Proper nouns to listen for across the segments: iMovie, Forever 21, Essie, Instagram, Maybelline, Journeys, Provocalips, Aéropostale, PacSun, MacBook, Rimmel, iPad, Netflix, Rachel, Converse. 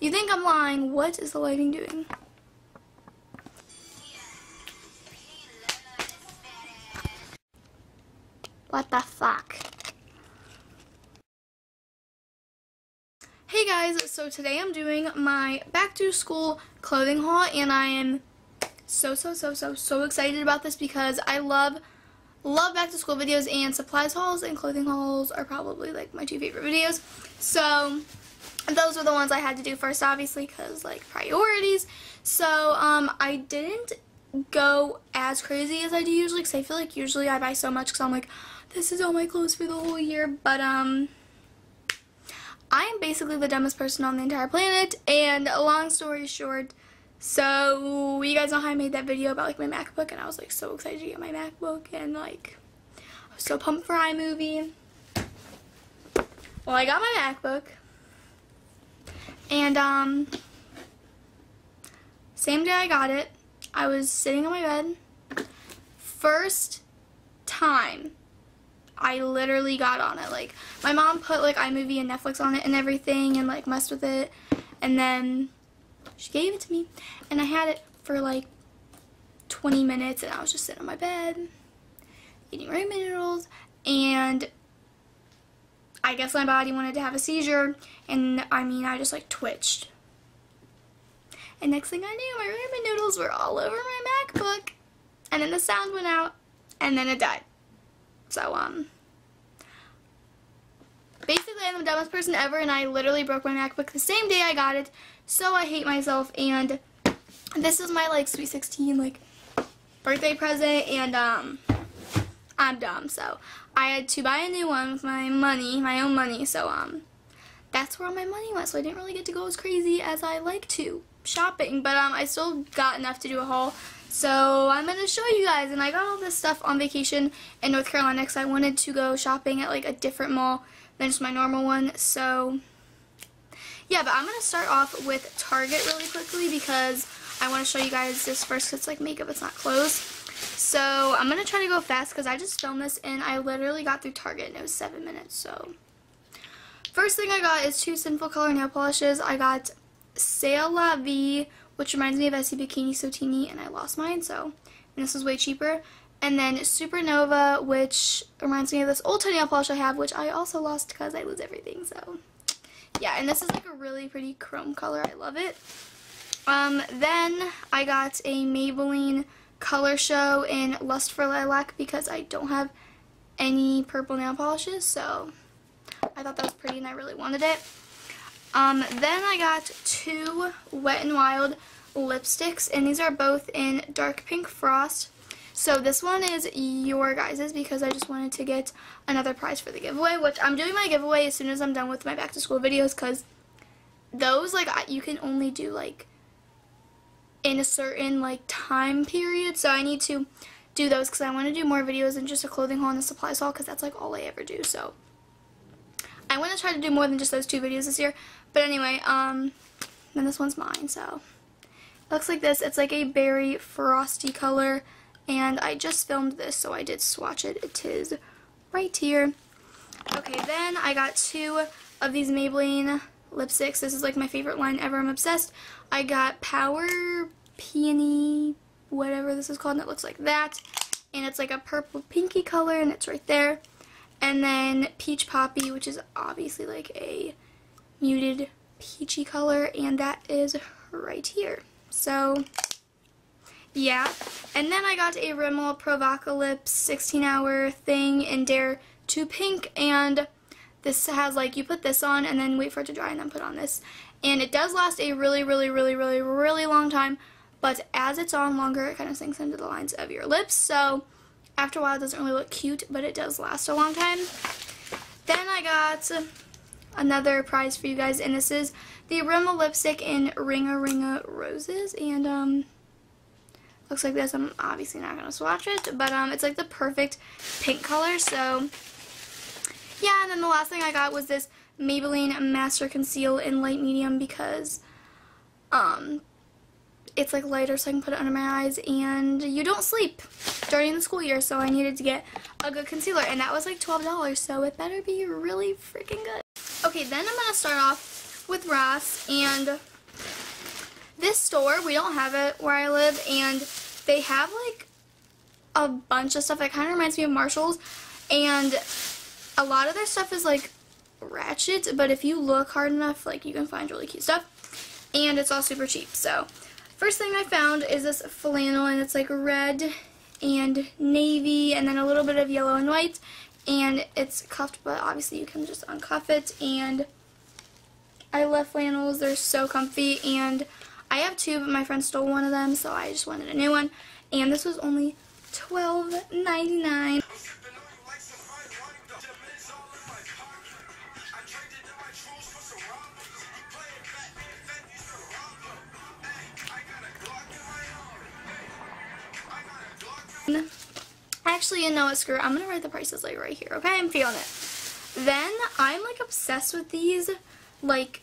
You think I'm lying. What is the lighting doing? What the fuck? Hey guys, so today I'm doing my back to school clothing haul, and I am so excited about this because I love back to school videos, and supplies hauls and clothing hauls are probably like my two favorite videos. So those were the ones I had to do first, obviously, because like priorities. So I didn't go as crazy as I do usually, because I feel like usually I buy so much because I'm like, this is all my clothes for the whole year. But I am basically the dumbest person on the entire planet, and long story short, so you guys know how I made that video about like my MacBook, and I was like so excited to get my MacBook, and like I was so pumped for iMovie. Well, I got my MacBook, and same day I got it, I was sitting on my bed. First time I literally got on it. Like, my mom put like iMovie and Netflix on it and everything, and like messed with it, and then she gave it to me, and I had it for like 20 minutes, and I was just sitting on my bed eating ramen noodles, and I guess my body wanted to have a seizure, and I mean I just like twitched. And next thing I knew, my ramen noodles were all over my MacBook, and then the sound went out, and then it died. So, basically I'm the dumbest person ever, and I literally broke my MacBook the same day I got it, so I hate myself, and this is my, like, sweet 16, like, birthday present, and, I'm dumb, so I had to buy a new one with my money, my own money, so, that's where all my money went, so I didn't really get to go as crazy as I like to. Shopping, but I still got enough to do a haul, so I'm gonna show you guys. And I got all this stuff on vacation in North Carolina because I wanted to go shopping at like a different mall than just my normal one. So yeah, but I'm gonna start off with Target really quickly because I want to show you guys this first. Cause it's like makeup, it's not clothes. So I'm gonna try to go fast because I just filmed this and I literally got through Target and it was 7 minutes. So first thing I got is two Sinful Color nail polishes. I got C'est La Vie, which reminds me of Essie Bikini Sotini, and I lost mine, so, and this was way cheaper. And then Supernova, which reminds me of this old toenail polish I have, which I also lost because I lose everything, so, yeah, and this is like a really pretty chrome color, I love it. Then I got a Maybelline Color Show in Lust for Lilac because I don't have any purple nail polishes, so I thought that was pretty and I really wanted it. Then I got two Wet n Wild lipsticks, and these are both in Dark Pink Frost. So this one is your guys's because I just wanted to get another prize for the giveaway, which I'm doing my giveaway as soon as I'm done with my back to school videos because those, like, you can only do, like, in a certain, like, time period. So I need to do those because I want to do more videos than just a clothing haul and a supplies haul because that's, like, all I ever do. So I want to try to do more than just those two videos this year. But anyway, then this one's mine, so. It looks like this. It's like a berry frosty color, and I just filmed this, so I did swatch it. It is right here. Okay, then I got two of these Maybelline lipsticks. This is like my favorite line ever. I'm obsessed. I got Power Peony, whatever this is called, and it looks like that. And it's like a purple pinky color, and it's right there. And then Peach Poppy, which is obviously like a muted peachy color, and that is right here. So, yeah. And then I got a Rimmel Provocalips 16-hour thing in Dare to Pink, and this has like, you put this on and then wait for it to dry and then put on this. And it does last a really long time, but as it's on longer, it kind of sinks into the lines of your lips, so after a while, it doesn't really look cute, but it does last a long time. Then I got another prize for you guys, and this is the Rimmel lipstick in Ringa Ringa Roses, and looks like this. I'm obviously not gonna swatch it, but it's like the perfect pink color. So yeah, and then the last thing I got was this Maybelline Master Conceal in Light Medium because it's like lighter, so I can put it under my eyes, and you don't sleep during the school year, so I needed to get a good concealer, and that was like $12, so it better be really freaking good. Okay, then I'm gonna start off with Ross, and This store, we don't have it where I live, and they have like a bunch of stuff that kind of reminds me of Marshall's, and a lot of their stuff is like ratchet, but if you look hard enough, like, you can find really cute stuff, and it's all super cheap. So first thing I found is this flannel, and it's like red and navy and then a little bit of yellow and white, and it's cuffed, but obviously you can just uncuff it. And I love flannels, they're so comfy, and I have two, but my friend stole one of them, so I just wanted a new one, and this was only $12.99. Actually, you know what, screw it. I'm going to write the prices like right here, okay? I'm feeling it. Then, I'm like obsessed with these like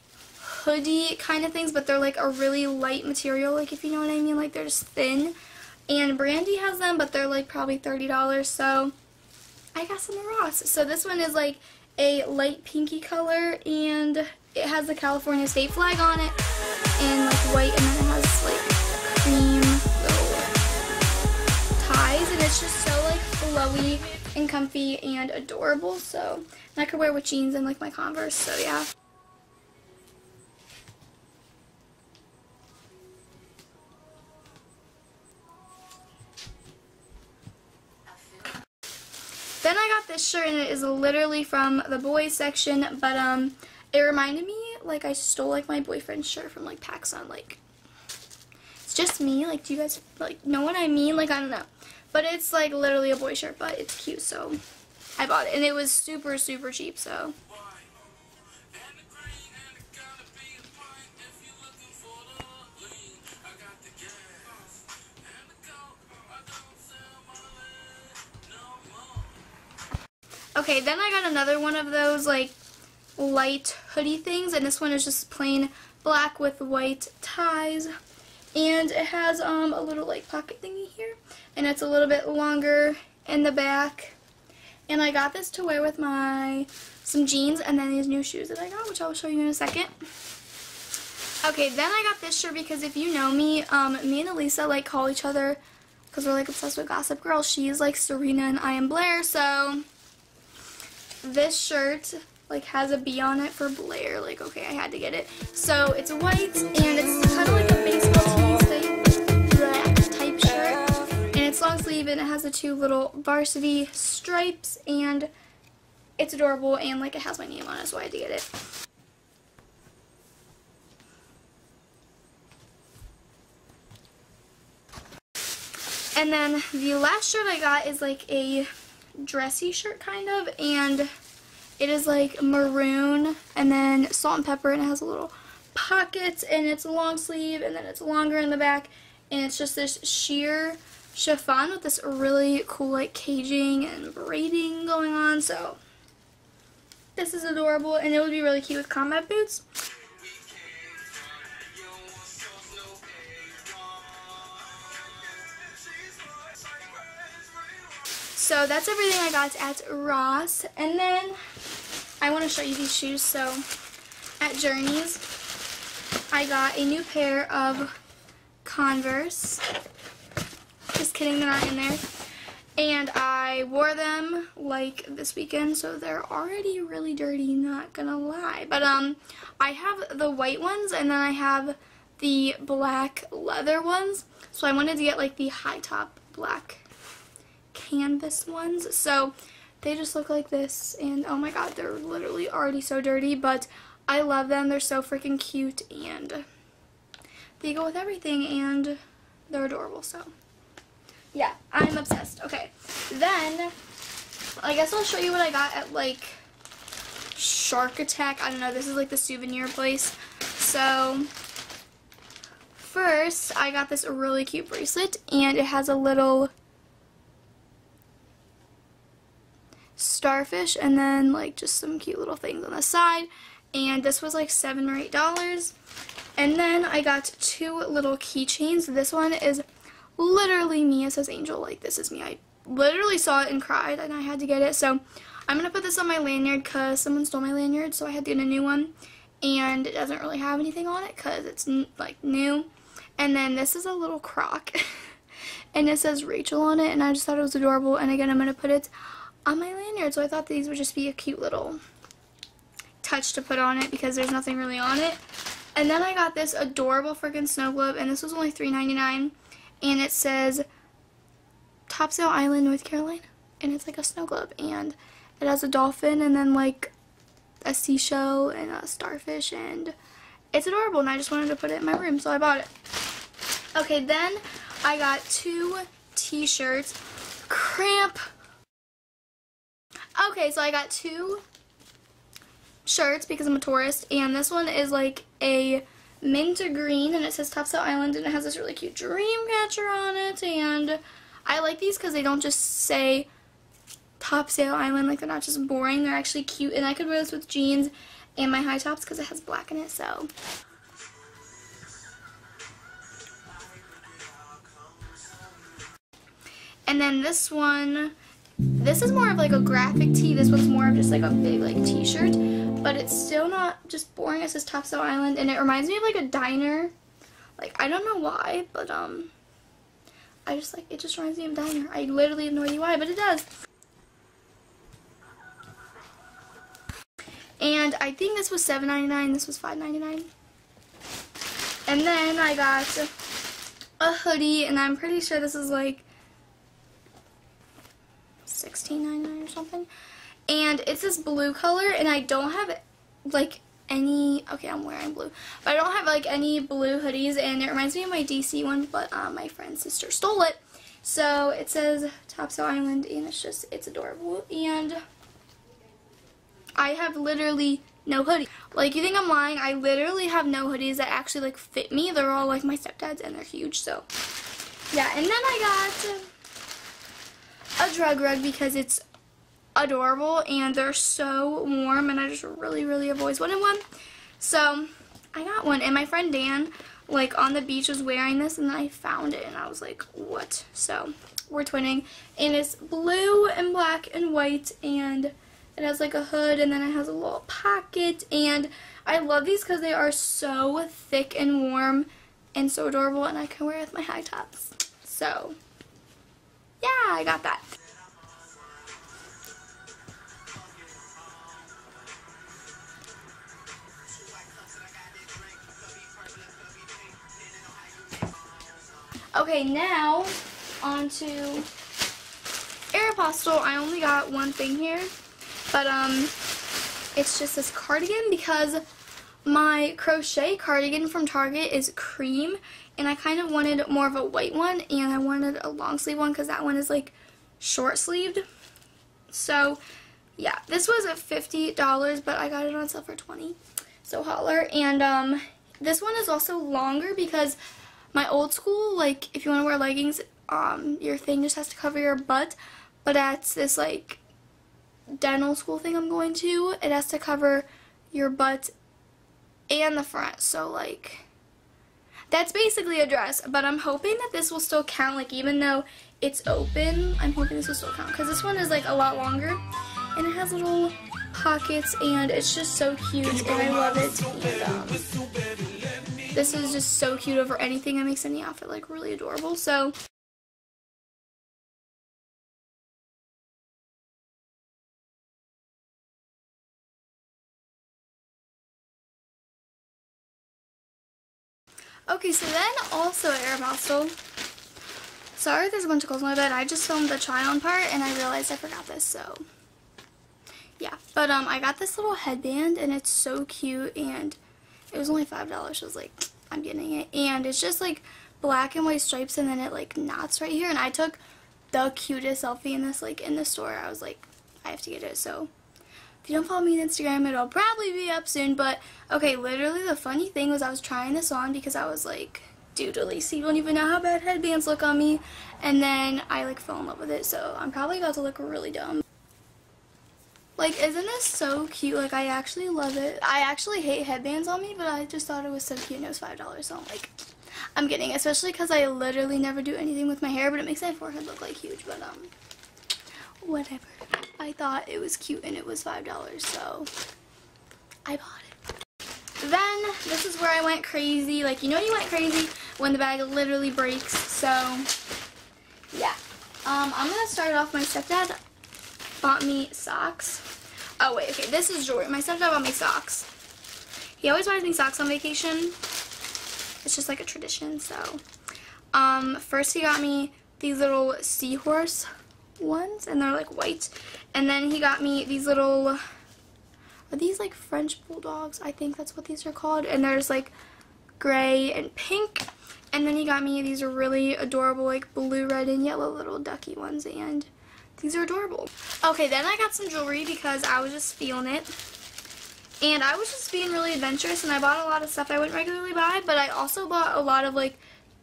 hoodie kind of things, but they're like a really light material, like, if you know what I mean, like, they're just thin. And Brandy has them, but they're like probably $30, so I got some at Ross. So this one is like a light pinky color, and it has the California state flag on it, and like white, and then it has like cream little ties, and it's just so like flowy and comfy and adorable. So, and I could wear with jeans and like my Converse, so yeah. Then I got this shirt, and it is literally from the boys section, but it reminded me, like, I stole like my boyfriend's shirt from like PacSun. Like, it's just me, like, do you guys like know what I mean? Like, I don't know, but it's like literally a boy shirt, but it's cute, so I bought it, and it was super super cheap. So okay, then I got another one of those like light hoodie things, and this one is just plain black with white ties, and it has a little like pocket thingy here, and it's a little bit longer in the back, and I got this to wear with some jeans and then these new shoes that I got, which I'll show you in a second. Okay, then I got this shirt because if you know me, me and Elisa like call each other, because we're like obsessed with Gossip Girl. She is like Serena and I am Blair, so this shirt like has a B on it for Blair, like, okay, I had to get it. So it's white, and it's kind of like a baseball type shirt, and it's long sleeve, and it has the two little varsity stripes, and it's adorable, and like it has my name on it, so I had to get it. And then the last shirt I got is like a dressy shirt kind of, and it is like maroon and then salt and pepper, and it has a little pockets, and it's a long sleeve, and then it's longer in the back, and it's just this sheer chiffon with this really cool like caging and braiding going on. So this is adorable, and it would be really cute with combat boots. So that's everything I got at Ross, and then I want to show you these shoes. So at Journeys, I got a new pair of Converse, just kidding, they're not in there, and I wore them like this weekend, so they're already really dirty, not gonna lie, but I have the white ones, and then I have the black leather ones, so I wanted to get like the high top black canvas ones. So they just look like this, and oh my god, they're literally already so dirty, but I love them. They're so freaking cute, and they go with everything, and they're adorable. So yeah, I'm obsessed. Okay, then I guess I'll show you what I got at like Shark Attack. I don't know, this is like the souvenir place. So first I got this really cute bracelet, and it has a little starfish, and then like just some cute little things on the side, and this was like $7 or $8. And then I got two little keychains. This one is literally me, it says Angel, like, this is me, I literally saw it and cried, and I had to get it. So I'm gonna put this on my lanyard because someone stole my lanyard, so I had to get a new one, and it doesn't really have anything on it because it's like new. And then this is a little croc and it says Rachel on it, and I just thought it was adorable. And again, I'm going to put it on my lanyard, so I thought these would just be a cute little touch to put on it because there's nothing really on it. And then I got this adorable freaking snow globe, and this was only $3.99, and it says Topsail Island, North Carolina, and it's like a snow globe, and it has a dolphin and then like a seashell and a starfish, and it's adorable, and I just wanted to put it in my room, so I bought it. Okay, then I got two t-shirts. Cramp! Okay, so I got two shirts because I'm a tourist, and this one is like a mint green, and it says Topsail Island, and it has this really cute dream catcher on it, and I like these because they don't just say Topsail Island, like they're not just boring, they're actually cute, and I could wear this with jeans and my high tops because it has black in it, so. And then this one, this is more of like a graphic tee, this one's more of just like a big like t-shirt, but it's still not just boring, it says Topsail Island, and it reminds me of like a diner, like I don't know why, but I just like, it just reminds me of a diner, I literally have no idea why, but it does. And I think this was $7.99, this was $5.99. And then I got a hoodie, and I'm pretty sure this is like $16.99 or something. And it's this blue color, and I don't have like any, okay, I'm wearing blue, but I don't have like any blue hoodies, and it reminds me of my DC one, but my friend's sister stole it. So it says Topsail Island, and it's just, it's adorable, and I have literally no hoodie. Like, you think I'm lying? I literally have no hoodies that actually, like, fit me. They're all, like, my stepdad's, and they're huge, so. Yeah, and then I got a drug rug because it's adorable, and they're so warm, and I just really, really have always wanted one. So, I got one, and my friend Dan, like, on the beach was wearing this, and then I found it, and I was like, what? So, we're twinning, and it's blue and black and white, and it has like a hood, and then it has a little pocket, and I love these because they are so thick and warm and so adorable, and I can wear it with my high tops. So, yeah, I got that. Okay, now on to Aeropostale. I only got one thing here. But, it's just this cardigan because my crochet cardigan from Target is cream, and I kind of wanted more of a white one, and I wanted a long sleeve one because that one is, like, short sleeved. So, yeah, this was $50, but I got it on sale for $20, so holler. And, this one is also longer because my old school, like, if you want to wear leggings, your thing just has to cover your butt, but that's this, like, dental school thing I'm going to, it has to cover your butt and the front, so like that's basically a dress, but I'm hoping that this will still count, like even though it's open, I'm hoping this will still count because this one is like a lot longer, and it has little pockets, and it's just so cute, and I love it, and this is just so cute over anything that makes any outfit like really adorable, so. Okay, so then also at Aeropostale, sorry there's a bunch of clothes on my bed, I just filmed the try on part and I realized I forgot this, so yeah, but I got this little headband, and it's so cute, and it was only $5, so I was like, I'm getting it, and it's just like black and white stripes, and then it like knots right here, and I took the cutest selfie in this, like in the store, I was like, I have to get it, so. If you don't follow me on Instagram, it'll probably be up soon, but, okay, literally the funny thing was I was trying this on because I was like, dude, Elise, you don't even know how bad headbands look on me, and then I, like, fell in love with it, so I'm probably about to look really dumb. Like, isn't this so cute? Like, I actually love it. I actually hate headbands on me, but I just thought it was so cute, and it was $5, so I'm like, I'm getting it, especially because I literally never do anything with my hair, but it makes my forehead look, like, huge, but, whatever. I thought it was cute, and it was $5, so I bought it. Then, this is where I went crazy. Like, you know you went crazy when the bag literally breaks. So yeah, I'm gonna start off. My stepdad bought me socks. Oh wait, okay, this is jewelry. My stepdad bought me socks. He always buys me socks on vacation. It's just like a tradition. So first he got me these little seahorse ones, and they're like white. And then he got me these little, are these like French bulldogs? I think that's what these are called. And they're just like gray and pink. And then he got me these really adorable like blue, red, and yellow little ducky ones, and these are adorable. Okay, then I got some jewelry because I was just feeling it. And I was just being really adventurous, and I bought a lot of stuff I wouldn't regularly buy, but I also bought a lot of like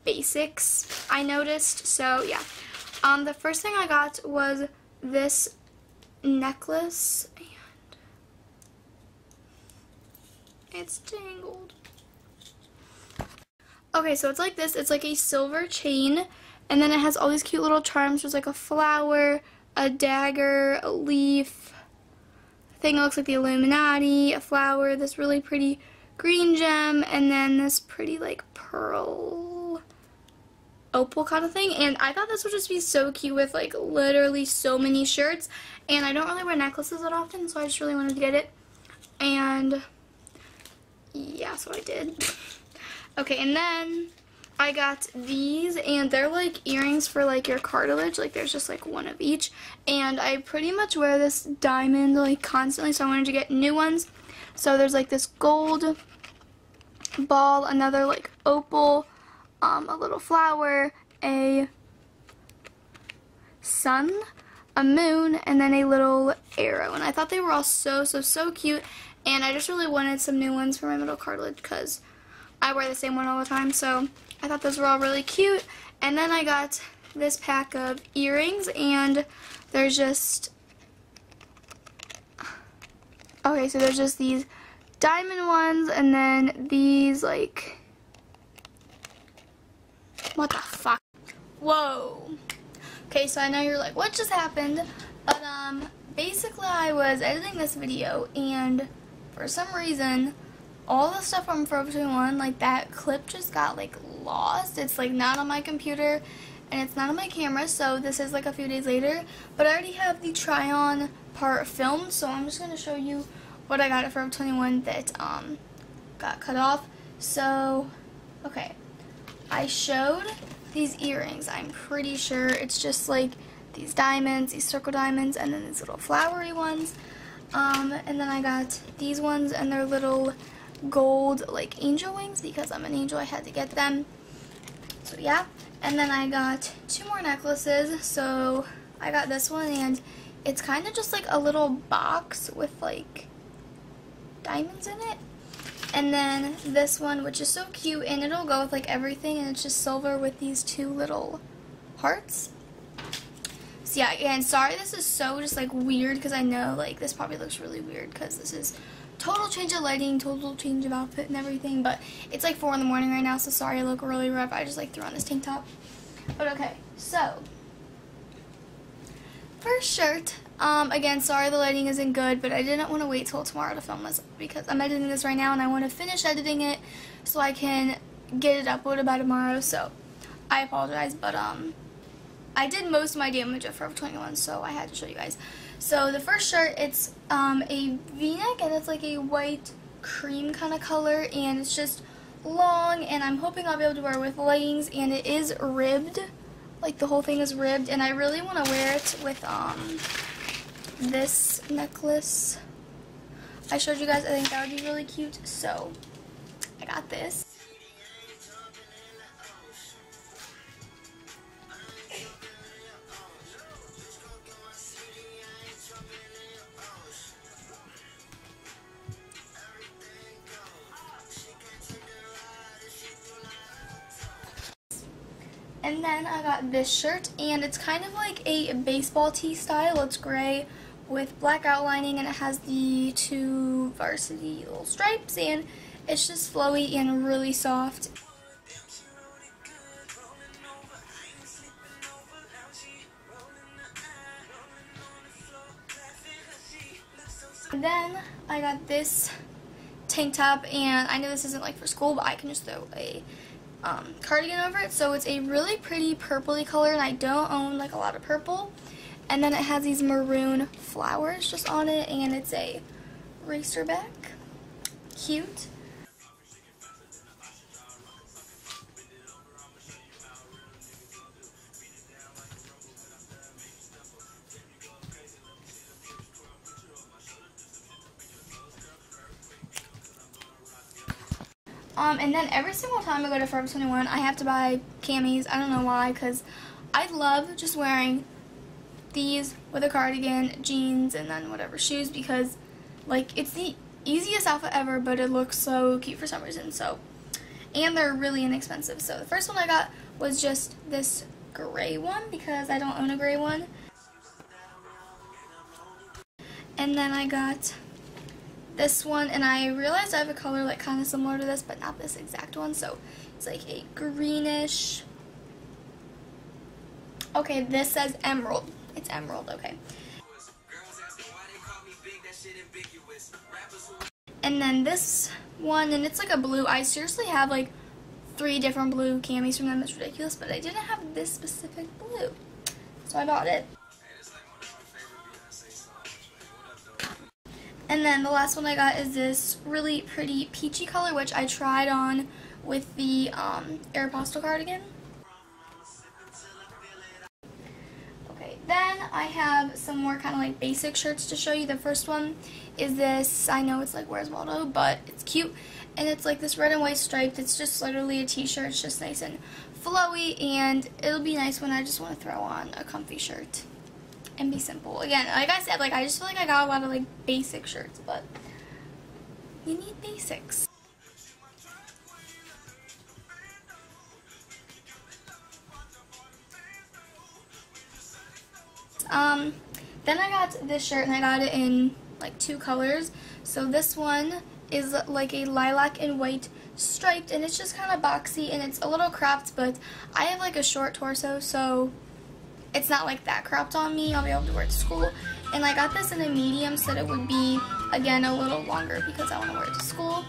basics I noticed. So yeah, the first thing I got was this necklace, and it's tangled. Okay, so it's like this. It's like a silver chain, and then it has all these cute little charms. There's like a flower, a dagger, a leaf, thing that looks like the Illuminati, a flower, this really pretty green gem, and then this pretty like pearl opal kind of thing. And I thought this would just be so cute with like literally so many shirts, and I don't really wear necklaces that often, so I just really wanted to get it, and yeah, so I did. Okay, and then I got these, and they're like earrings for like your cartilage. Like there's just like one of each, and I pretty much wear this diamond like constantly, so I wanted to get new ones. So there's like this gold ball, another like opal, a little flower, a sun, a moon, and then a little arrow. And I thought they were all so cute, and I just really wanted some new ones for my middle cartilage because I wear the same one all the time. So I thought those were all really cute. And then I got this pack of earrings, and there's just, okay, so there's just these diamond ones, and then these like, what the fuck? Whoa. Okay, so I know you're like, what just happened? But basically I was editing this video, and for some reason all the stuff from Forever 21, like that clip just got like lost. It's like not on my computer, and it's not on my camera, so this is like a few days later, but I already have the try on part filmed, so I'm just going to show you what I got at Forever 21 that got cut off. So okay, I showed these earrings. I'm pretty sure it's just like these diamonds, these circle diamonds, and then these little flowery ones, and then I got these ones, and they're little gold like angel wings. Because I'm an angel, I had to get them. So yeah, and then I got two more necklaces. So I got this one, and it's kind of just like a little box with like diamonds in it, and then this one, which is so cute, and it'll go with like everything, and it's just silver with these two little hearts. So yeah, and sorry this is so just like weird, because I know like this probably looks really weird because this is total change of lighting, total change of outfit and everything, but it's like 4 in the morning right now, so sorry I look really rough. I just like threw on this tank top. But okay, so first shirt, again, sorry the lighting isn't good, but I didn't want to wait till tomorrow to film this because I'm editing this right now, and I want to finish editing it so I can get it uploaded by tomorrow, so I apologize. But I did most of my damage at Forever 21, so I had to show you guys. So the first shirt, it's a v-neck, and it's like a white cream kind of color, and it's just long, and I'm hoping I'll be able to wear it with leggings, and it is ribbed, like the whole thing is ribbed, and I really want to wear it with this necklace I showed you guys. I think that would be really cute, so I got this. And then I got this shirt, and it's kind of like a baseball tee style. It's gray with black outlining, and it has the two varsity little stripes, and it's just flowy and really soft. And then I got this tank top, and I know this isn't like for school, but I can just throw a cardigan over it. So it's a really pretty purpley color, and I don't own like a lot of purple. And then it has these maroon flowers just on it, and it's a racerback. Cute. And then every single time I go to Forever 21, I have to buy camis. I don't know why, because I love just wearing these with a cardigan, jeans, and then whatever shoes, because like it's the easiest outfit ever, but it looks so cute for some reason. So, and they're really inexpensive. So the first one I got was just this gray one, because I don't own a gray one. And then I got this one, and I realized I have a color like kind of similar to this, but not this exact one. So it's like a greenish. Okay, this says emerald. It's emerald. Okay. And then this one, and it's like a blue. I seriously have like 3 different blue camis from them. It's ridiculous, but I didn't have this specific blue, so I bought it. And then the last one I got is this really pretty peachy color, which I tried on with the Aeropostale cardigan. Okay, then I have some more kind of like basic shirts to show you. The first one is this, I know it's like Where's Waldo, but it's cute. And it's like this red and white striped, it's just literally a t-shirt, it's just nice and flowy, and it'll be nice when I just want to throw on a comfy shirt and be simple. Again, like I said, like I just feel like I got a lot of like basic shirts, but you need basics. Then I got this shirt, and I got it in like 2 colors. So this one is like a lilac and white striped, and it's just kind of boxy, and it's a little cropped, but I have like a short torso, so it's not like that cropped on me. I'll be able to wear it to school. And I got this in a medium so that it would be, again, a little longer because I want to wear it to school.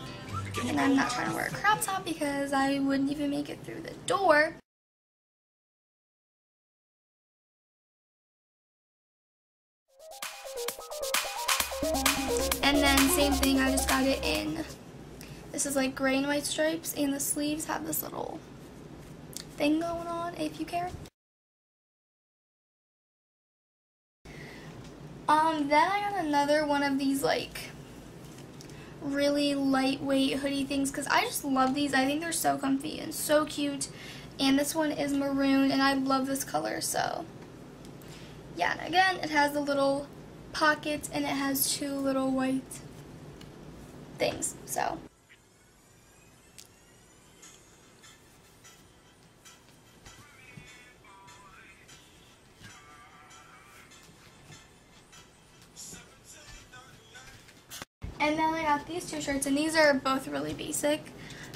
And I'm not trying to wear a crop top because I wouldn't even make it through the door. And then same thing, I just got it in. This is like gray and white stripes, and the sleeves have this little thing going on, if you care. Then I got another one of these like really lightweight hoodie things, because I just love these. I think they're so comfy and so cute, and this one is maroon, and I love this color. So yeah, and again it has the little pockets, and it has 2 little white things. So and then I got these 2 shirts, and these are both really basic,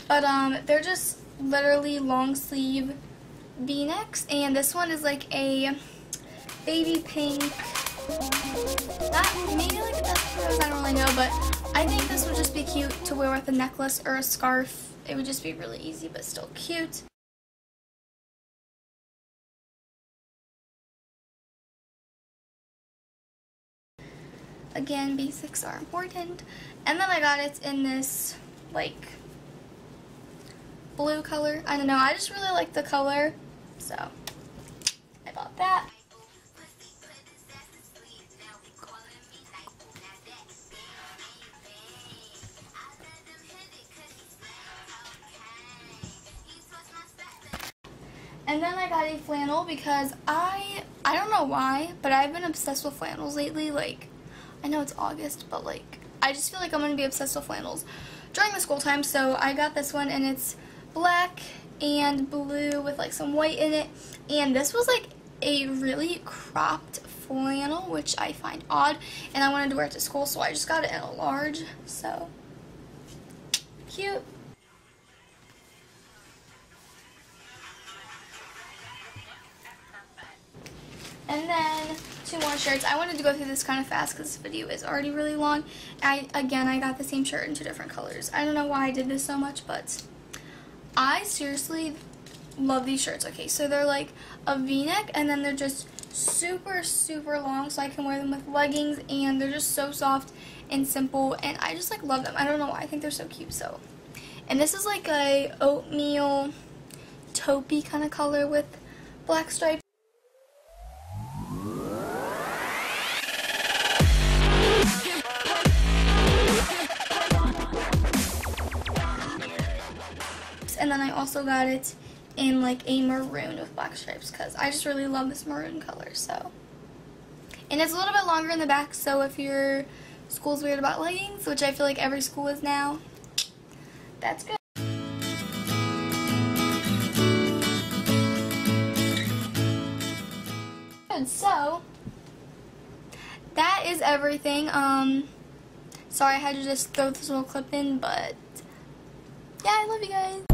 but they're just literally long sleeve v-necks, and this one is like a baby pink, that maybe like a dust rose, I don't really know, but I think this would just be cute to wear with a necklace or a scarf. It would just be really easy but still cute. Again, basics are important. And then I got it in this like blue color. I don't know, I just really like the color, so I bought that. And then I got a flannel because I don't know why, but I've been obsessed with flannels lately. Like, I know it's August, but like I just feel like I'm going to be obsessed with flannels during the school time. So I got this one, and it's black and blue with like some white in it, and this was like a really cropped flannel, which I find odd, and I wanted to wear it to school, so I just got it in a large. So cute. And then 2 more shirts. I wanted to go through this kind of fast because this video is already really long. I got the same shirt in 2 different colors. I don't know why I did this so much, but I seriously love these shirts. Okay, so they're like a V-neck, and then they're just super, super long, so I can wear them with leggings, and they're just so soft and simple, and I just like love them. I don't know why, I think they're so cute. So, and this is like a oatmeal taupey kind of color with black stripes. And then I also got it in like a maroon with black stripes because I just really love this maroon color. So, and it's a little bit longer in the back, so if your school's weird about leggings, which I feel like every school is now, that's good. And so that is everything. Sorry I had to just throw this little clip in, but yeah, I love you guys.